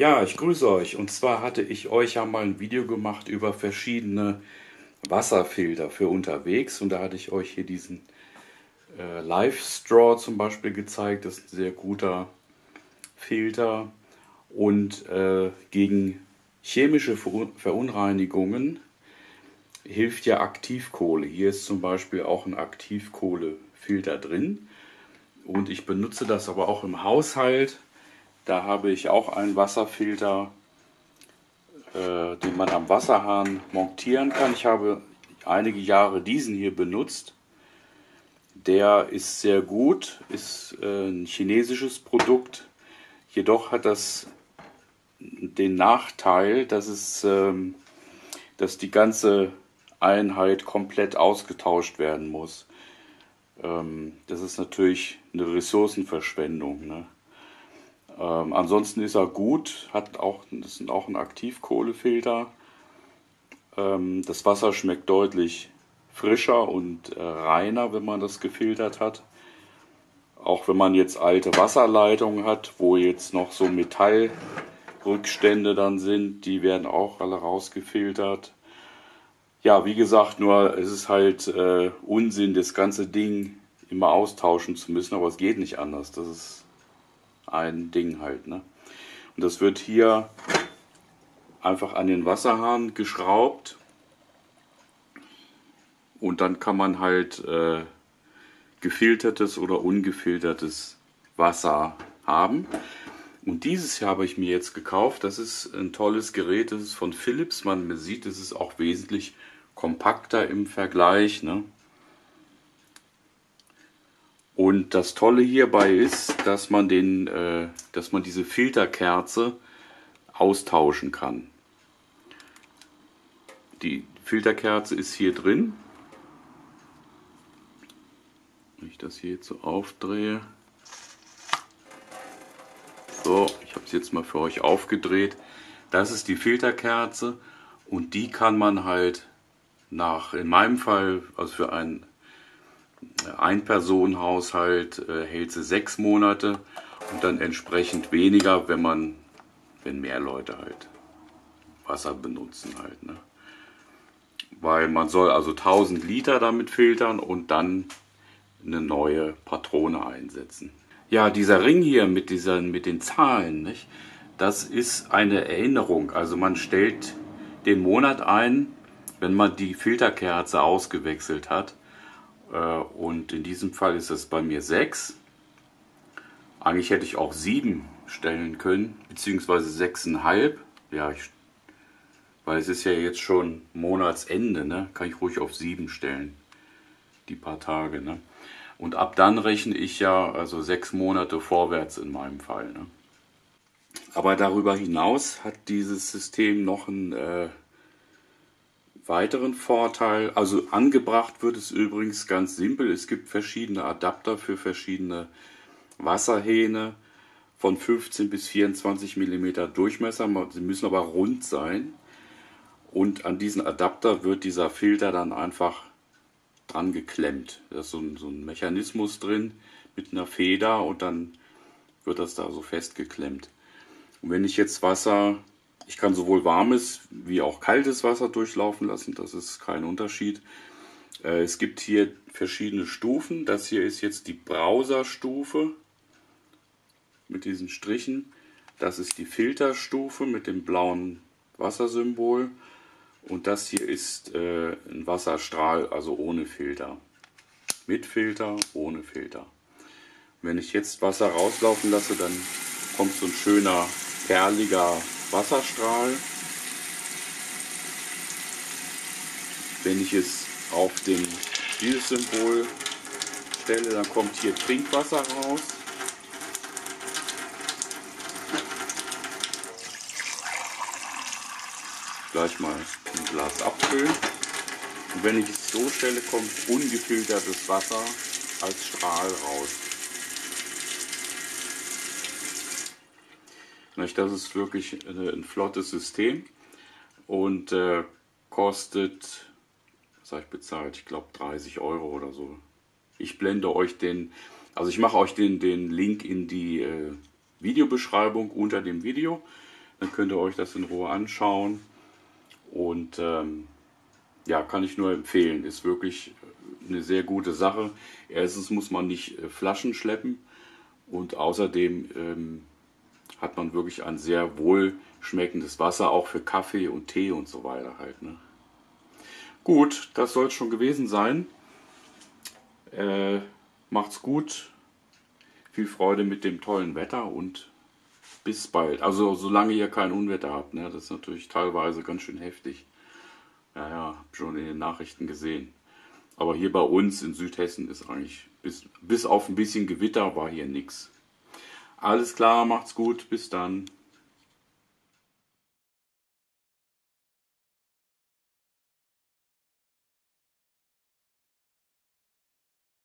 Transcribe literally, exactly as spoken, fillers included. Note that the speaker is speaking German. Ja, ich grüße euch. Und zwar hatte ich euch ja mal ein Video gemacht über verschiedene Wasserfilter für unterwegs. Und da hatte ich euch hier diesen äh, Life Straw zum Beispiel gezeigt. Das ist ein sehr guter Filter. Und äh, gegen chemische Verunreinigungen hilft ja Aktivkohle. Hier ist zum Beispiel auch ein Aktivkohlefilter drin. Und ich benutze das aber auch im Haushalt. Da habe ich auch einen Wasserfilter, äh, den man am Wasserhahn montieren kann. Ich habe einige Jahre diesen hier benutzt. Der ist sehr gut, ist äh, ein chinesisches Produkt. Jedoch hat das den Nachteil, dass, es, ähm, dass die ganze Einheit komplett ausgetauscht werden muss. Ähm, das ist natürlich eine Ressourcenverschwendung, ne? Ähm, ansonsten ist er gut, hat auch, das ist auch ein Aktivkohlefilter. Ähm, das Wasser schmeckt deutlich frischer und äh, reiner, wenn man das gefiltert hat. Auch wenn man jetzt alte Wasserleitungen hat, wo jetzt noch so Metallrückstände dann sind, die werden auch alle rausgefiltert. Ja, wie gesagt, nur es ist halt äh, Unsinn, das ganze Ding immer austauschen zu müssen, aber es geht nicht anders. Das ist ein Ding halt, ne? Und das wird hier einfach an den Wasserhahn geschraubt und dann kann man halt äh, gefiltertes oder ungefiltertes Wasser haben. Und dieses hier habe ich mir jetzt gekauft. Das ist ein tolles Gerät, das ist von Philips. Man sieht, es ist auch wesentlich kompakter im Vergleich, ne? Und das Tolle hierbei ist, dass man, den, äh, dass man diese Filterkerze austauschen kann. Die Filterkerze ist hier drin. Wenn ich das hier jetzt so aufdrehe. So, ich habe es jetzt mal für euch aufgedreht. Das ist die Filterkerze und die kann man halt nach, in meinem Fall, also für einen Ein-Personen-Haushalt äh, hält sie sechs Monate und dann entsprechend weniger, wenn man, wenn mehr Leute halt Wasser benutzen halt, ne? Weil man soll also tausend Liter damit filtern und dann eine neue Patrone einsetzen. Ja, dieser Ring hier mit, dieser, mit den Zahlen, nicht? Das ist eine Erinnerung. Also man stellt den Monat ein, wenn man die Filterkerze ausgewechselt hat. Und in diesem Fall ist es bei mir sechs. Eigentlich hätte ich auch sieben stellen können, beziehungsweise sechs Komma fünf. Ja, ich, weil es ist ja jetzt schon Monatsende, ne? Kann ich ruhig auf sieben stellen, die paar Tage, ne? Und ab dann rechne ich ja also sechs Monate vorwärts in meinem Fall, ne? Aber darüber hinaus hat dieses System noch ein... Äh, weiteren Vorteil, also angebracht wird es übrigens ganz simpel, es gibt verschiedene Adapter für verschiedene Wasserhähne von fünfzehn bis vierundzwanzig Millimeter Durchmesser, sie müssen aber rund sein und an diesen Adapter wird dieser Filter dann einfach dran geklemmt. Da ist so ein, so ein Mechanismus drin mit einer Feder und dann wird das da so festgeklemmt. Und wenn ich jetzt Wasser... Ich kann sowohl warmes wie auch kaltes Wasser durchlaufen lassen, das ist kein Unterschied. Es gibt hier verschiedene Stufen. Das hier ist jetzt die Browserstufe mit diesen Strichen. Das ist die Filterstufe mit dem blauen Wassersymbol. Und das hier ist ein Wasserstrahl, also ohne Filter. Mit Filter, ohne Filter. Wenn ich jetzt Wasser rauslaufen lasse, dann kommt so ein schöner, perliger Wasserstrahl. Wenn ich es auf den, dieses Symbol stelle, dann kommt hier Trinkwasser raus. Gleich mal ein Glas abfüllen. Und wenn ich es so stelle, kommt ungefiltertes Wasser als Strahl raus. Das ist wirklich ein flottes System und äh, kostet, was habe ich bezahlt? Ich glaube dreißig Euro oder so. Ich blende euch den, also ich mache euch den, den Link in die äh, Videobeschreibung unter dem Video. Dann könnt ihr euch das in Ruhe anschauen. Und ähm, ja, kann ich nur empfehlen. Ist wirklich eine sehr gute Sache. Erstens muss man nicht Flaschen schleppen. Und außerdem ähm, hat man wirklich ein sehr wohlschmeckendes Wasser, auch für Kaffee und Tee und so weiter halt, ne? Gut, das soll es schon gewesen sein. Äh, macht's gut. Viel Freude mit dem tollen Wetter und bis bald. Also solange ihr kein Unwetter habt, ne? Das ist natürlich teilweise ganz schön heftig. Naja, hab schon in den Nachrichten gesehen. Aber hier bei uns in Südhessen ist eigentlich, bis, bis auf ein bisschen Gewitter war hier nichts. Alles klar, macht's gut, bis dann.